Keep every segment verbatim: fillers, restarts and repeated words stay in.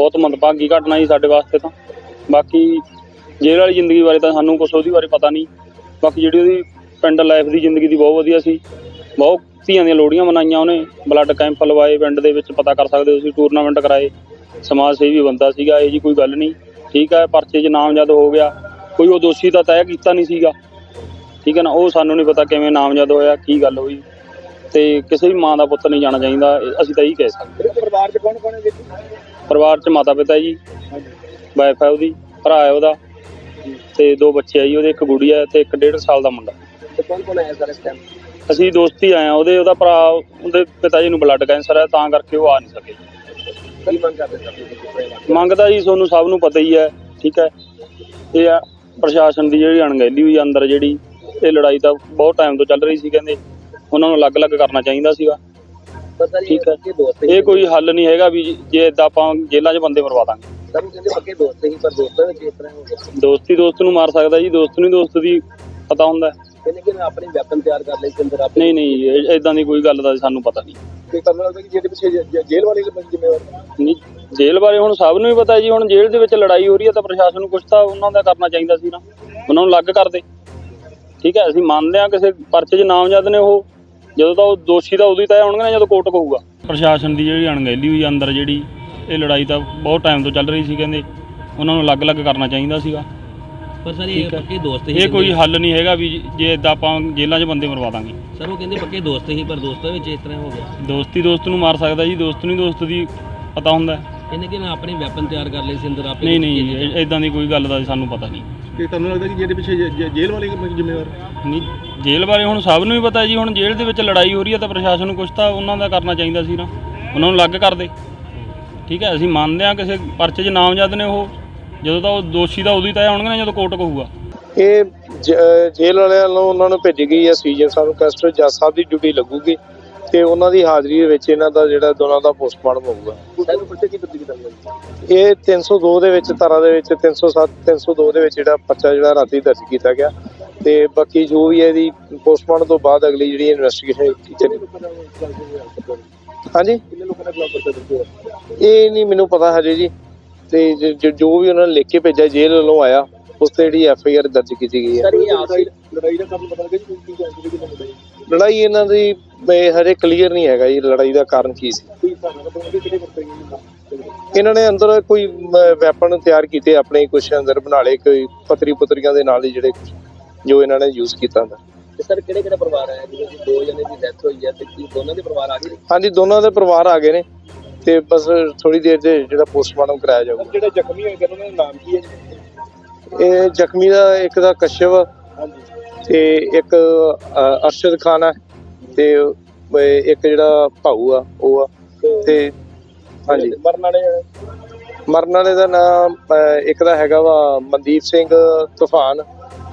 बहुत ਮੰਦਭਾਗੀ घटना जी साडे वास्ते। तो बाकी जेल वाली जिंदगी बारे तो सानू कुछ उसदी बारे पता नहीं, बाकी जिहड़ी उसदी पिंड लाइफ की जिंदगी दी बहुत वधिया सी। बहुत ਧੀਆਂ ਦੀਆਂ ਲੋੜੀਆਂ ਮਨਾਈਆਂ ਉਹਨੇ, ਬਲੱਡ ਕੈਂਪ ਲਵਾਏ ਪਿੰਡ ਦੇ ਵਿੱਚ, ਪਤਾ ਕਰ ਸਕਦੇ ਤੁਸੀਂ, ਟੂਰਨਾਮੈਂਟ ਕਰਾਏ, ਸਮਾਜ ਸੇਵੀ ਬੰਦਾ ਸੀਗਾ, ਇਹ ਜੀ ਕੋਈ ਗੱਲ ਨਹੀਂ। ਠੀਕ ਹੈ, ਪਰਚੇ 'ਚ ਨਾਮਜ਼ਦ ਹੋ ਗਿਆ, ਕੋਈ ਉਹ ਦੋਸ਼ੀ ਤਾਂ ਤੈਅ ਕੀਤਾ ਨਹੀਂ ਸੀਗਾ, ਠੀਕ ਹੈ ਨਾ। ਉਹ ਸਾਨੂੰ ਨਹੀਂ ਪਤਾ ਕਿਵੇਂ ਨਾਮਜ਼ਦ ਹੋਇਆ, ਕੀ ਗੱਲ ਹੋਈ, ਤੇ ਕਿਸੇ ਵੀ ਮਾਂ ਦਾ ਪੁੱਤ ਨਹੀਂ ਜਾਣਾ ਚਾਹੀਦਾ, ਅਸੀਂ ਤਾਂ ਇਹੀ ਕਹਿ ਸਕਦੇ। ਪਰਿਵਾਰ 'ਚ ਕੌਣ ਕੌਣ ਹੈ ਜੀ? ਪਰਿਵਾਰ 'ਚ ਮਾਤਾ ਪਿਤਾ ਜੀ, ਵਾਈਫ ਹੈ ਉਹਦੀ, ਭਰਾ ਹੈ ਉਹਦਾ, ਤੇ ਦੋ ਬੱਚੇ ਆ ਜੀ ਉਹਦੇ, ਇੱਕ ਗੁੜੀਆ ਤੇ ਇੱਕ ਡੇਢ ਸਾਲ ਦਾ ਮੁੰਡਾ। ਕੌਣ ਕੌਣ ਆਇਆ ਸਰ ਇਸ ਟਾਈਮ? ਅਸੀਂ ਦੋਸਤ ਹੀ ਆਏ ਹਾਂ, ਉਹਦੇ ਉਹਦਾ ਭਰਾ, ਉਹਦੇ ਪਿਤਾ ਜੀ ਨੂੰ ਬਲੱਡ ਕੈਂਸਰ ਹੈ, ਤਾਂ ਕਰਕੇ ਉਹ ਆ ਨਹੀਂ ਸਕੇ। ਮੰਗਦਾ ਜੀ ਤੁਹਾਨੂੰ ਸਭ ਨੂੰ ਪਤਾ ਹੀ ਹੈ, ਠੀਕ ਹੈ। ਇਹ ਆ ਪ੍ਰਸ਼ਾਸਨ ਦੀ ਜਿਹੜੀ ਅਣਗਹਿਲੀ ਹੋਈ ਅੰਦਰ, ਜਿਹੜੀ ਇਹ ਲੜਾਈ ਤਾਂ ਬਹੁਤ ਟਾਈਮ ਤੋਂ ਚੱਲ ਰਹੀ ਸੀ, ਕਹਿੰਦੇ ਉਹਨਾਂ ਨੂੰ ਅਲੱਗ-ਅਲੱਗ ਕਰਨਾ ਚਾਹੀਦਾ ਸੀਗਾ, ਠੀਕ ਹੈ। ਇਹ ਕੋਈ ਹੱਲ ਨਹੀਂ ਹੈਗਾ ਵੀ ਜੇ ਇੱਦਾਂ ਆਪਾਂ ਜੇਲ੍ਹਾਂ 'ਚ ਬੰਦੇ ਮਰਵਾ ਦਾਂਗੇ। ਦੋਸਤੀ ਦੋਸਤ ਨੂੰ ਮਾਰ ਸਕਦਾ ਜੀ, ਦੋਸਤ ਨੂੰ ਦੋਸਤ ਦੀ ਪਤਾ ਹੁੰਦਾ। अपनी वैपन तैयार कर ली अंदर आप? नहीं नहीं, इदा की कोई गल तो सानू पता नहीं। जेल वाले नहीं, जेल बारे हुण सब नूं ही पता जी। हुण जेल दे विच लड़ाई हो रही है तो प्रशासन नूं कुछ तो उन्हां दा करना चाहिदा सी ना, उन्हां नूं अलग कर दे, ठीक है। असीं मंनदे हां किसे परचे च नामजद ने ओह, जदों तां ओह दोषी तां उदों ही तां होणगे ना जदों कोर्ट कहूगा। प्रशासन की जिहड़ी अणगहिली हुई अंदर, जिहड़ी इह लड़ाई तां बहुत टाइम तो चल रही सी, कहंदे उन्हां नूं अलग-अलग करना चाहिदा सीगा। ਇਹ ਕੋਈ ਹੱਲ ਨਹੀਂ ਹੈਗਾ ਵੀ ਜੇ ਇਦਾਂ ਆਪਾਂ ਜੇਲ੍ਹਾਂ 'ਚ ਬੰਦੇ ਮਰਵਾ ਦਾਂਗੇ। ਸਰ ਉਹ ਕਹਿੰਦੇ ਪੱਕੇ ਦੋਸਤ ਸੀ, ਪਰ ਦੋਸਤਾਂ ਵਿੱਚ ਇਸ ਤਰ੍ਹਾਂ ਹੋ ਗਿਆ। ਦੋਸਤੀ ਦੋਸਤ ਨੂੰ ਮਾਰ ਸਕਦਾ ਜੀ, ਦੋਸਤ ਨੂੰ ਦੋਸਤ ਦੀ ਪਤਾ ਹੁੰਦਾ। ਇਹਨੇ ਕਿ ਮੈਂ ਆਪਣੀ ਵੈਪਨ ਤਿਆਰ ਕਰ ਲਈ ਸੀ ਅੰਦਰ ਆਪੇ। ਨਹੀਂ ਨਹੀਂ, ਇਦਾਂ ਦੀ ਕੋਈ ਗੱਲ ਦਾ ਸਾਨੂੰ ਪਤਾ ਨਹੀਂ। ਕਿ ਤੁਹਾਨੂੰ ਲੱਗਦਾ ਕਿ ਜਿਹੜੇ ਪਿੱਛੇ ਜੇਲ੍ਹ ਵਾਲੇ ਜ਼ਿੰਮੇਵਾਰ? ਨਹੀਂ, ਜੇਲ੍ਹ ਬਾਰੇ ਹੁਣ ਸਭ ਨੂੰ ਹੀ ਪਤਾ ਜੀ। ਹੁਣ ਜੇਲ੍ਹ ਦੇ ਵਿੱਚ ਲੜਾਈ ਹੋ ਰਹੀ ਹੈ ਤਾਂ ਪ੍ਰਸ਼ਾਸਨ ਨੂੰ ਕੁਛ ਤਾਂ ਉਹਨਾਂ ਦਾ ਕਰਨਾ ਚਾਹੀਦਾ ਸੀ ਨਾ, ਉਹਨਾਂ ਨੂੰ ਅਲੱਗ ਕਰ ਦੇ, ਠੀਕ ਹੈ। ਅਸੀਂ ਮੰਨਦੇ ਹਾਂ ਕਿਸੇ ਪਰਚੇ 'ਚ ਨਾਮਜ਼ਦ ਨੇ ਉਹ, ਜਦੋਂ ਤਾਂ ਉਹ ਦੋਸ਼ੀ ਦਾ ਉਦੋਂ ਹੀ ਤੈਅ ਹੋਣਗੇ ਨਾ ਜਦੋਂ ਕੋਰਟ ਕਹੂਗਾ। ਇਹ ਜੇਲ੍ਹ ਵਾਲਿਆਂ ਨੂੰ ਉਹਨਾਂ ਨੂੰ ਭੇਜੀ ਗਈ ਹੈ ਸੀਜਨ ਸਾਹਿਬ ਕਸਟਰ, ਜੱਜ ਸਾਹਿਬ ਦੀ ਡਿਊਟੀ ਲੱਗੂਗੀ ਤੇ ਉਹਨਾਂ ਦੀ ਹਾਜ਼ਰੀ ਦੇ ਵਿੱਚ ਇਹਨਾਂ ਦਾ ਜਿਹੜਾ ਦੋਨਾਂ ਦਾ ਪੋਸਟਮਾਰਟਮ ਹੋਊਗਾ। ਇਹ ਤਿੰਨ ਸੌ ਦੋ ਦੇ ਵਿੱਚ ਧਾਰਾ ਦੇ ਵਿੱਚ ਤਿੰਨ ਸੌ ਸੱਤ ਤਿੰਨ ਸੌ ਦੋ ਦੇ ਵਿੱਚ ਜਿਹੜਾ ਪਰਚਾ ਜਿਹੜਾ ਰਾਤੀ ਦਰਜ ਕੀਤਾ ਗਿਆ, ਤੇ ਬਾਕੀ ਜੋ ਵੀ ਹੈ ਇਹਦੀ ਪੋਸਟਮਾਰਟਮ ਤੋਂ ਬਾਅਦ ਅਗਲੀ ਜਿਹੜੀ ਇਨਵੈਸਟੀਗੇਸ਼ਨ। ਹਾਂਜੀ, ਇਹ ਨਹੀਂ ਮੈਨੂੰ ਪਤਾ ਹਜੇ ਜੀ, ਤੇ ਜੋ ਵੀ ਉਹਨਾਂ ਨੇ ਲਿਖ ਕੇ ਭੇਜਿਆ ਜੇਲ੍ਹ ਵੱਲੋਂ ਆਇਆ, ਉਸ ਤੇ ਜਿਹੜੀ ਐਫ ਆਈ ਆਰ ਦਰਜ ਕੀਤੀ ਗਈ ਹੈ। ਲੜਾਈ ਇਹਨਾਂ ਦੀ ਹਜੇ ਕਲੀਅਰ ਨਹੀਂ ਹੈਗਾ ਜੀ, ਲੜਾਈ ਦਾ ਕਾਰਨ ਕੀ ਸੀ। ਇਹਨਾਂ ਨੇ ਅੰਦਰ ਕੋਈ ਵੈਪਨ ਤਿਆਰ ਕੀਤੇ ਆਪਣੇ, ਕੁਛ ਅੰਦਰ ਬਣਾ ਲਏ, ਕੋਈ ਪਤਰੀ ਪੁਤਰੀਆਂ ਦੇ ਨਾਲ ਹੀ ਜਿਹੜੇ ਜੋ ਇਹਨਾਂ ਨੇ ਯੂਜ਼ ਕੀਤਾ ਹੁੰਦਾ। ਸਰ ਕਿਹੜੇ ਕਿਹੜੇ ਪਰਿਵਾਰ ਆਇਆ? ਦੋ ਜਣੇ ਦੀ ਡੈਥ ਹੋਈ ਹੈ, ਦੋਨਾਂ ਦੇ ਪਰਿਵਾਰ ਆ ਗਏ? ਹਾਂਜੀ, ਦੋਨਾਂ ਦੇ ਪਰਿਵਾਰ ਆ ਗਏ ਨੇ, ਤੇ ਬਸ ਥੋੜੀ ਦੇਰ ਦੇ ਜਿਹੜਾ ਪੋਸਟਮਾਰਟਮ ਕਰਾਇਆ ਜਾਊਗਾ। ਜਿਹੜੇ ਜ਼ਖਮੀ ਹੋਏ ਨੇ ਉਹਨਾਂ ਦਾ ਨਾਮ ਕੀ ਹੈ? ਇਹ ਜ਼ਖਮੀ ਦਾ ਇੱਕ ਦਾ ਕਸ਼ਵ, ਤੇ ਇੱਕ ਅਰਸ਼ਦ ਖਾਨ ਹੈ, ਤੇ ਇੱਕ ਜਿਹੜਾ ਭਾਊ ਆ ਉਹ ਆ, ਤੇ ਹਾਂਜੀ। ਮਰਨ ਵਾਲੇ ਮਰਨ ਵਾਲੇ ਦਾ ਨਾਮ ਇੱਕ ਦਾ ਹੈਗਾ ਵਾ ਮਨਦੀਪ ਸਿੰਘ ਤੂਫਾਨ,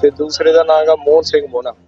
ਤੇ ਦੂਸਰੇ ਦਾ ਨਾਮ ਹੈਗਾ ਮੋਹਨ ਸਿੰਘ ਮੋਨਾ।